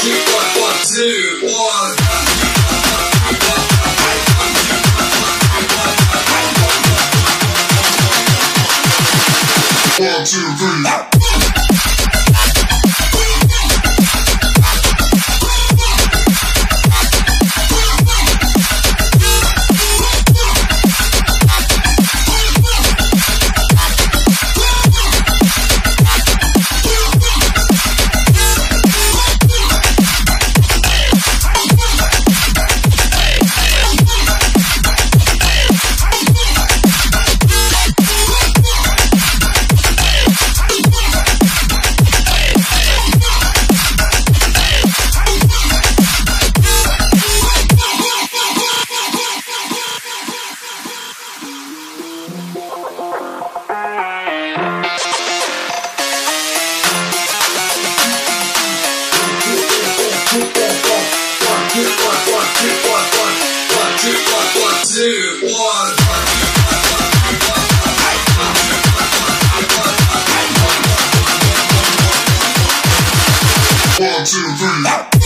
1, 2, 3. One, two, three.